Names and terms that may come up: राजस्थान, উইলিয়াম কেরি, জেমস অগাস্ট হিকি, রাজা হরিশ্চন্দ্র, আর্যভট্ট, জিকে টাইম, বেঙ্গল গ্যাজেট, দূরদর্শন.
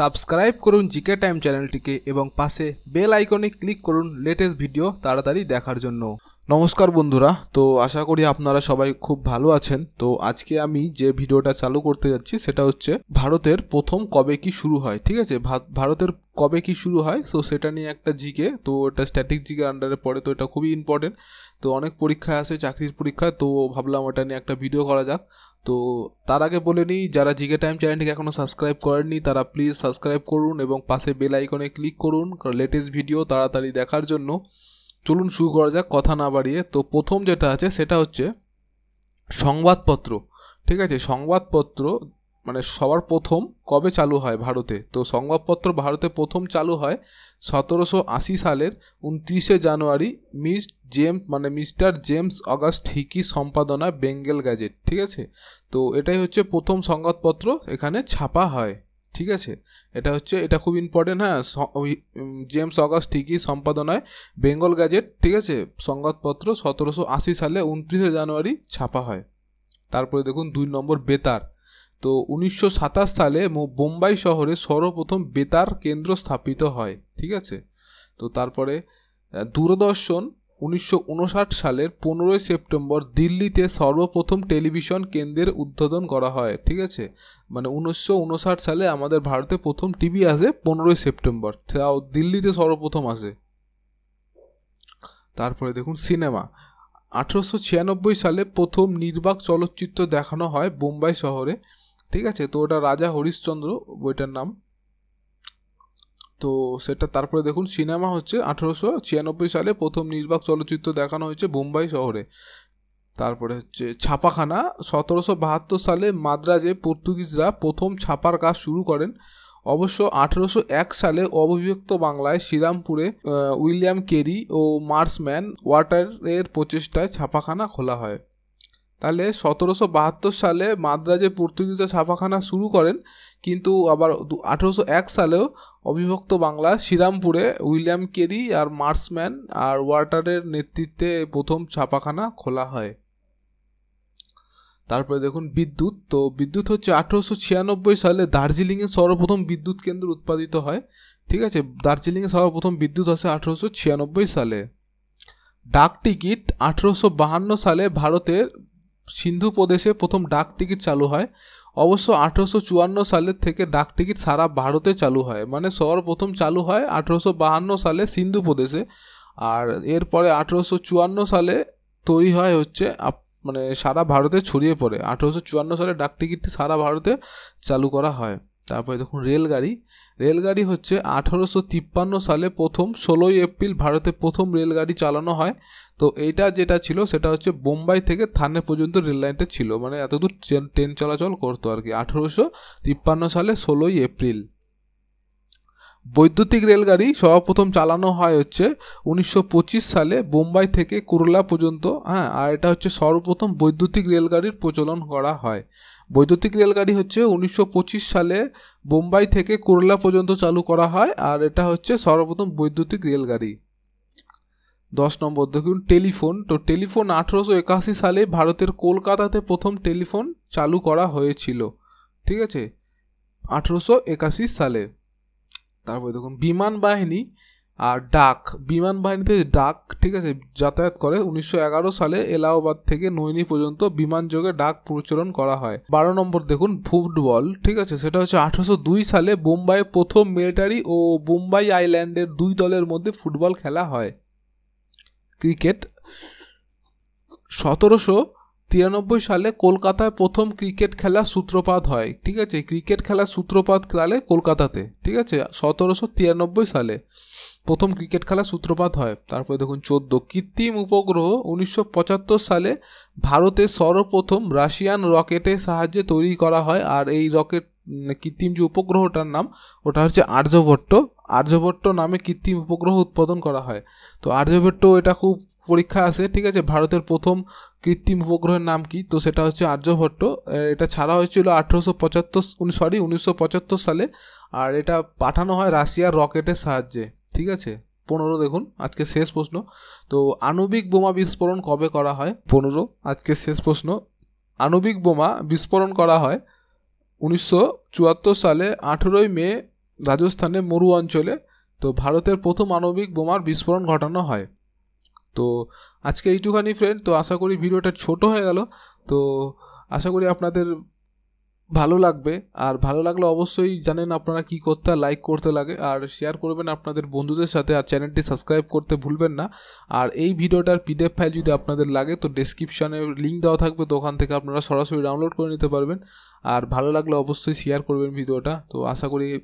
Subscribe করুন জিকে টাইম চ্যানেলটিকে এবং পাশে বেল আইকনে ক্লিক করুন লেটেস্ট ভিডিও তাড়াতাড়ি দেখার জন্য। নমস্কার বন্ধুরা, তো আশা করি আপনারা সবাই খুব ভালো আছেন। তো আজকে আমি যে ভিডিওটা চালু করতে যাচ্ছি সেটা হচ্ছে ভারতের প্রথম কবে কি শুরু হয়, ঠিক আছে? ভারতের কবে কি শুরু হয়, সো সেটা নিয়ে একটা জিকে, তো এটা স্ট্যাটিক জিকে আন্ডারে পড়ে, তো এটা খুবই ইম্পর্টেন্ট। তো অনেক পরীক্ষায় আসে, চাকরির পরীক্ষায়, তো ভাবলাম ওটা নিয়ে একটা ভিডিও করা যাক। তো তার আগে বলে নিই, যারা জিকে টাইম চ্যানেলটিকে এখনও সাবস্ক্রাইব করেননি তারা প্লিজ সাবস্ক্রাইব করুন এবং পাশে বেল আইকনে ক্লিক করুন লেটেস্ট ভিডিও তাড়াতাড়ি দেখার জন্য। চলুন শুরু করা যাক কথা না বাড়িয়ে। তো প্রথম যেটা আছে সেটা হচ্ছে সংবাদপত্র, ঠিক আছে? সংবাদপত্র মানে সবার প্রথম কবে চালু হয় ভারতে? তো সংবাদপত্র ভারতে প্রথম চালু হয় 1780 সালের 29শে January mister জেমস অগাস্ট হিকি সম্পাদনা বেঙ্গল গ্যাজেট, ঠিক আছে? তো এটাই হচ্ছে প্রথম সংবাদপত্র এখানে ছাপা হয়, ঠিক আছে? এটা হচ্ছে, এটা খুব ইম্পর্টেন্ট, হ্যাঁ, জেমস অগাস্ট হিকি সম্পাদনায় বেঙ্গল গ্যাজেট, ঠিক আছে? সংবাদপত্র 1780 সালে 29শে জানুয়ারি ছাপা হয়। তারপরে দেখুন 2 নম্বর বেতার। তো 1927 সালে বোম্বাই শহরে সর্বপ্রথম বেতার কেন্দ্র স্থাপিত হয়, ঠিক আছে? তো তারপরে দূরদর্শন 1959 সালের 15ই সেপ্টেম্বর দিল্লিতে সর্বপ্রথম টেলিভিশন কেন্দ্রের উদ্বোধন করা হয়, ঠিক আছে? মানে 1959 সালে আমাদের ভারতে প্রথম টিভি আসে 15ই সেপ্টেম্বর, তাও দিল্লিতে সর্বপ্রথম আসে। তারপরে দেখুন সিনেমা, 1896 সালে প্রথম নির্বাক চলচ্চিত্র দেখানো হয় বোম্বাই শহরে, ঠিক আছে? তো ওটা রাজা হরিশ্চন্দ্র বইটার নাম, তো সেটা। তারপরে দেখুন সিনেমা হচ্ছে 1896 সালে প্রথম নির্বাক চলচ্চিত্র দেখানো হয়েছে বোম্বাই শহরে। তারপরে হচ্ছে ছাপাখানা, 1772 সালে মাদ্রাজে পর্তুগিজরা প্রথম ছাপার কাজ শুরু করেন। অবশ্য 1801 সালে অবিভক্ত বাংলায় শ্রীরামপুরে উইলিয়াম কেরি ও মার্ক্সম্যান ওয়াটারের প্রচেষ্টায় ছাপাখানা খোলা হয়। তাহলে 1772 সালে মাদ্রাজে পর্তুগিজরা ছাপাখানা শুরু করেন, কিন্তু আবার 1801 সালেও অবিভক্ত বাংলা শ্রীরামপুরে উইলিয়াম কেরি আর মার্ক্সম্যান আর ওয়াটারের নেতৃত্বে প্রথম ছাপাখানা খোলা হয়। তারপরে দেখুন বিদ্যুৎ। তো বিদ্যুৎ হচ্ছে 1896 সালে দার্জিলিংয়ে সর্বপ্রথম বিদ্যুৎ কেন্দ্র উৎপাদিত হয়, ঠিক আছে? দার্জিলিংয়ে সর্বপ্রথম বিদ্যুৎ আসে 1896 সালে। ডাক টিকিট, 1852 সালে ভারতের সিন্ধু প্রদেশে প্রথম ডাক টিকিট চালু হয়। অবশ্য 1854 সালের থেকে ডাক টিকিট সারা ভারতে চালু হয়, মানে সর্বপ্রথম চালু হয় 1852 সালে সিন্ধু প্রদেশে, আর এরপরে 1854 সালে তৈরি হয়, হচ্ছে মানে সারা ভারতে ছড়িয়ে পড়ে। 1854 সালে ডাক টিকিটটি সারা ভারতে চালু করা হয়। তারপরে দেখুন রেলগাড়ি। রেলগাড়ি হচ্ছে 1853 সালে প্রথম 16ই এপ্রিল ভারতে প্রথম রেলগাড়ি চালানো হয়। তো এইটা যেটা ছিল সেটা হচ্ছে বোম্বাই থেকে থানে পর্যন্ত রেল লাইনটা ছিল, মানে এতদূর ট্রেন চলাচল করতো আর কি। 1853 সালে 16ই এপ্রিল। বৈদ্যুতিক রেলগাড়ি সর্বপ্রথম চালানো হয় হচ্ছে 1925 সালে বোম্বাই থেকে কুরলা পর্যন্ত, হ্যাঁ, আর এটা হচ্ছে সর্বপ্রথম বৈদ্যুতিক রেলগাড়ির প্রচলন করা হয়। বৈদ্যুতিক রেলগাড়ি হচ্ছে 1925 সালে বোম্বাই থেকে কুরলা পর্যন্ত চালু করা হয়, আর এটা হচ্ছে সর্বপ্রথম বৈদ্যুতিক রেলগাড়ি। 10 নম্বর দেখুন টেলিফোন। তো টেলিফোন 1881 সালে ভারতের কলকাতাতে প্রথম টেলিফোন চালু করা হয়েছিল, ঠিক আছে? 1881 সালে। তারপরে দেখুন বিমান বাহিনী আর ডাক। বিমান বাহিনীতে ডাক, ঠিক আছে, যাতায়াত করে। 1911 সালে এলাহাবাদ থেকে নৈনি পর্যন্ত বিমানযোগে ডাক প্রচলন করা হয়। 12 নম্বর দেখুন ফুটবল, ঠিক আছে? সেটা হচ্ছে 1802 সালে বোম্বাইয়ে প্রথম মিলিটারি ও বোম্বাই আইল্যান্ডের 2 দলের মধ্যে ফুটবল খেলা হয়। ক্রিকেট, 1793 সালে কলকাতায় প্রথম ক্রিকেট খেলার সূত্রপাত হয়, ঠিক আছে? ক্রিকেট খেলার সূত্রপাত কালে কলকাতাতে, ঠিক আছে? 1793 সালে প্রথম ক্রিকেট খেলার সূত্রপাত হয়। তারপরে দেখুন 14 কৃত্রিম উপগ্রহ। 1975 সালে ভারতে সর্বপ্রথম রাশিয়ান রকেটের সাহায্যে তৈরি করা হয়, আর এই রকেট কৃত্রিম যে উপগ্রহটার নাম ওটা হচ্ছে আর্যভট্ট। আর্যভট্ট নামে কৃত্রিম উপগ্রহ উৎপাদন করা হয়। তো আর্যভট্ট, এটা খুব পরীক্ষা আসে, ঠিক আছে? ভারতের প্রথম কৃত্রিম উপগ্রহের নাম কি? তো সেটা হচ্ছে আর্যভট্ট। এটা ছাড়া হয়েছিল 1975 সালে, আর এটা পাঠানো হয় রাশিয়ার রকেটের সাহায্যে, ঠিক আছে? 15 দেখুন, আজকে শেষ প্রশ্ন। তো আণবিক বোমা বিস্ফোরণ কবে করা হয়? 15 আজকে শেষ প্রশ্ন। আণবিক বোমা বিস্ফোরণ করা হয় 1974 সালে 18ই মে राजस्थान मरु अंचले तो भारतेर प्रथम आणविक बोमार विस्फोरण घटाना है। तो आज के एकटूखानी फ्रेंड, तो आशा करी भिडियोटा छोटो हो गेल, तो आशा करी आपनादेर भालो लागबे और भालो लागले अवश्यई जानेन आपनारा कि करते लाइक करते लागे और शेयर करबेन आपनादेर बंधुदेर साथे और चैनलटी सबस्क्राइब करते भूलबेन ना। और एई भिडियोटार पीडीएफ फाइल यदि आपनादेर लागे तो डेस्क्रिप्शने लिंक देওয়া থাকবে, तो ওখান থেকে আপনারা সরাসরি ডাউনলোড করে নিতে পারবেন। আর ভালো লাগলে অবশ্যই শেয়ার করবেন ভিডিওটা। তো আশা করি